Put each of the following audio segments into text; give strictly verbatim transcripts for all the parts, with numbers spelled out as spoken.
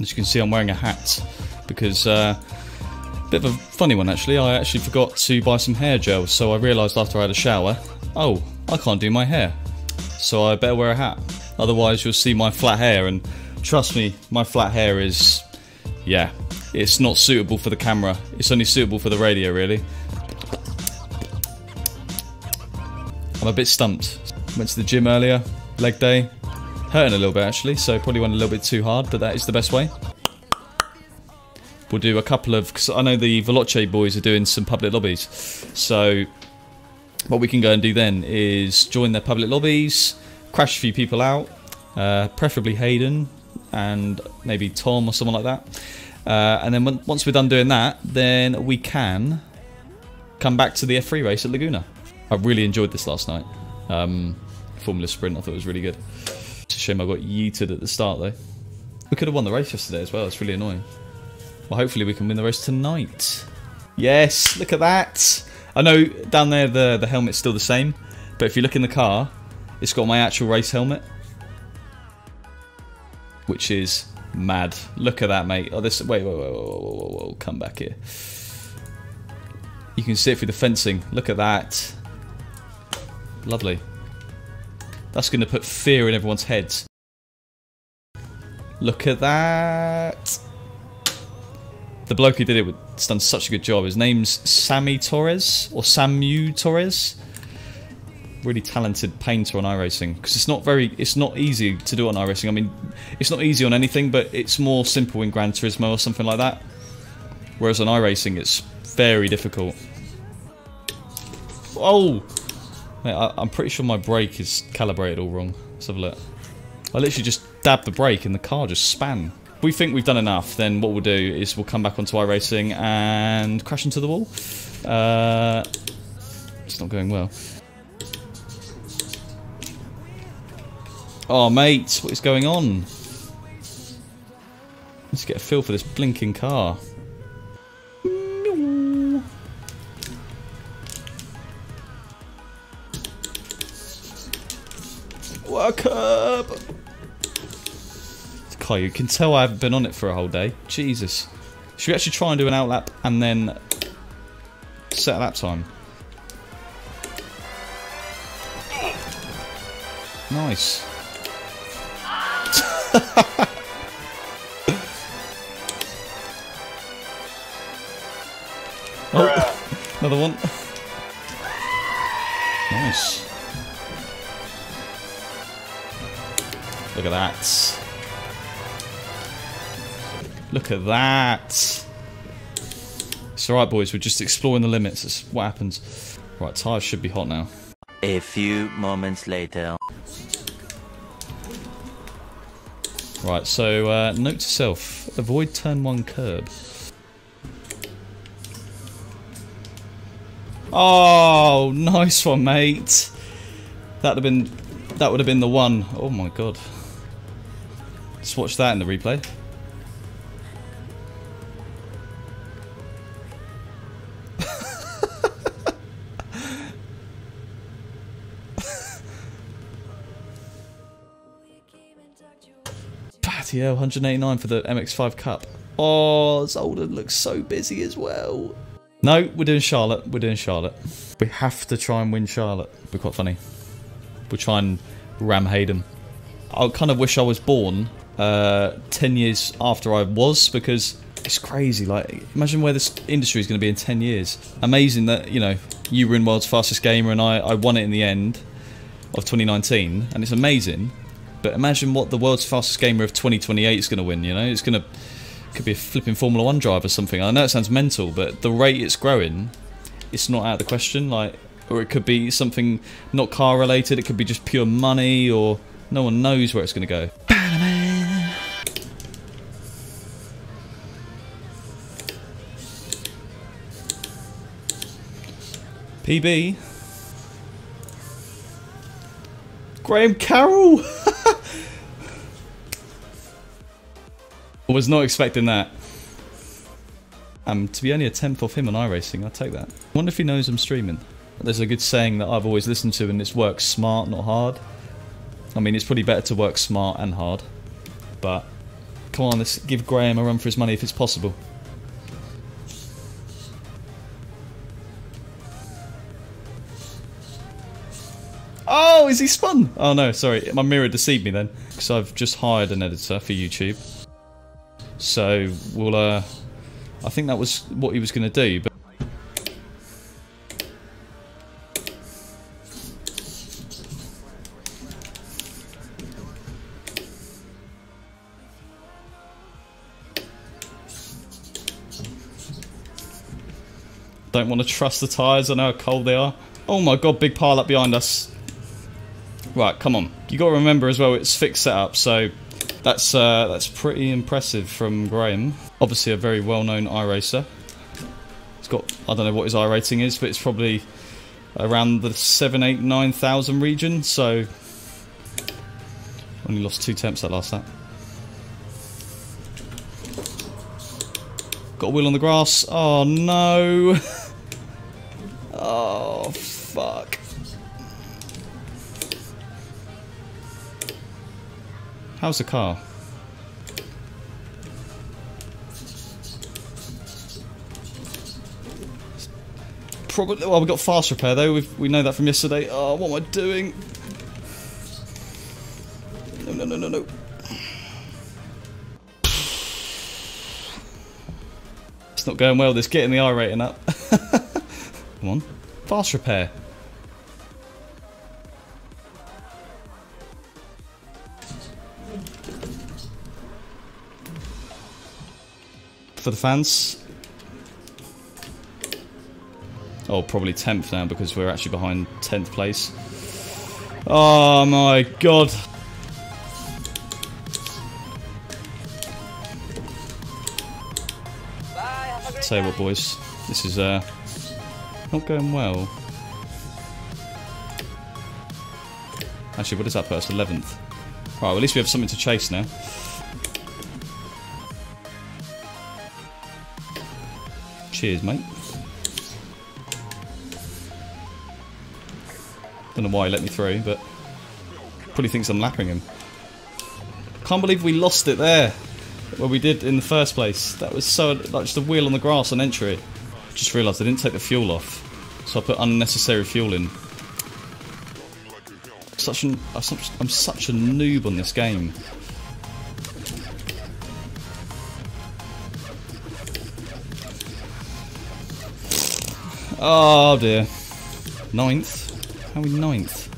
As you can see, I'm wearing a hat because uh, a bit of a funny one actually. I actually forgot to buy some hair gel, so I realised after I had a shower, oh, I can't do my hair, so I better wear a hat. Otherwise, you'll see my flat hair, and trust me, my flat hair is, yeah, it's not suitable for the camera. It's only suitable for the radio, really. I'm a bit stumped. Went to the gym earlier, leg day. Hurting a little bit actually, so probably went a little bit too hard, but that is the best way. We'll do a couple of, because I know the Veloce boys are doing some public lobbies. So what we can go and do then is join their public lobbies, crash a few people out, uh, preferably Hayden and maybe Tom or someone like that. Uh, and then when, once we're done doing that, then we can come back to the F three race at Laguna. I really enjoyed this last night. Um, Formula Sprint, I thought it was really good. It's a shame I got yeeted at the start though. We could have won the race yesterday as well, it's really annoying. Well, hopefully we can win the race tonight. Yes, look at that! I know down there the, the helmet's still the same, but if you look in the car, it's got my actual race helmet. Which is mad. Look at that, mate. Oh, this. Wait, wait, wait, wait, wait, wait, come back here. You can see it through the fencing. Look at that. Lovely. That's going to put fear in everyone's heads. Look at that. The bloke who did it has done such a good job. His name's Sammy Torres, or Samu Torres. Really talented painter on iRacing, because it's not very, it's not easy to do on iRacing. I mean, it's not easy on anything, but it's more simple in Gran Turismo or something like that. Whereas on iRacing, it's very difficult. Oh! Mate, I, I'm pretty sure my brake is calibrated all wrong. Let's have a look. I literally just dabbed the brake and the car just span. If we think we've done enough, then what we'll do is we'll come back onto iRacing and crash into the wall. Uh, it's not going well. Oh, mate, what is going on? Let's get a feel for this blinking car. Work up! This car, you can tell I haven't been on it for a whole day. Jesus. Should we actually try and do an outlap and then set a lap time? Nice. Oh, another one. Nice. Look at that. Look at that. It's alright, boys, we're just exploring the limits. That's what happens. Right, tyres should be hot now. A few moments later. Right, so uh, note to self, avoid turn one curb. Oh, nice one, mate. That'd have been, that would have been the one. Oh my god. Let's watch that in the replay. Yeah, one hundred eighty-nine for the M X five Cup. Oh, Zolder looks so busy as well. No, we're doing Charlotte. We're doing Charlotte. We have to try and win Charlotte. We're quite funny. We'll try and ram Hayden. I kind of wish I was born uh, ten years after I was, because it's crazy. Like, imagine where this industry is going to be in ten years. Amazing that, you know, you were in World's Fastest Gamer and I, I won it in the end of twenty nineteen. And it's amazing. But imagine what the World's Fastest Gamer of twenty twenty-eight is going to win, you know? It's going to... could be a flipping Formula One drive or something. I know it sounds mental, but the rate it's growing, it's not out of the question. Like, or it could be something not car-related. It could be just pure money, or... no one knows where it's going to go. P B. Graham Carroll! I was not expecting that. Um, to be only a tenth off him on iRacing, I'll take that. I wonder if he knows I'm streaming. There's a good saying that I've always listened to, and it's work smart, not hard. I mean, it's probably better to work smart and hard, but Come on, let's give Graham a run for his money if it's possible. Oh, is he spun? Oh no, sorry, my mirror deceived me then. Because I've just hired an editor for YouTube. So, we'll, uh... I think that was what he was going to do, but... Don't want to trust the tyres, I know how cold they are. Oh my god, big pile up behind us. Right, come on. You got to remember as well, it's fixed setup, so that's uh, that's pretty impressive from Graham. Obviously a very well-known iRacer. It's got, I don't know what his iRating is, but it's probably around the seven, eight, nine thousand region, so... Only lost two temps that last lap. Got a wheel on the grass. Oh no. Oh fuck. How's the car? Probably. Well, we got fast repair though. We've, we know that from yesterday. Oh, what am I doing? No, no, no, no, no. It's not going well, this getting the I rating up. Come on. Fast repair. For the fans. Oh, probably tenth now because we're actually behind tenth place. Oh my god. Tell you what, boys, this is uh, not going well. Actually, what is that first? eleventh. Right, well, at least we have something to chase now. Cheers, mate. Don't know why he let me through, but probably thinks I'm lapping him. Can't believe we lost it there. Well, we did in the first place. That was so, like, just a wheel on the grass on entry. Just realised I didn't take the fuel off, so I put unnecessary fuel in. Such an I'm such a noob on this game. Oh dear, ninth. How are we ninth?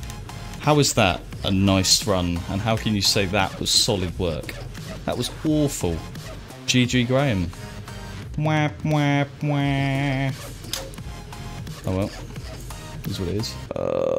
How is that a nice run? And how can you say that was solid work? That was awful. G G Graham. Mwah, mwah, mwah. Oh well. That's what it is. Uh,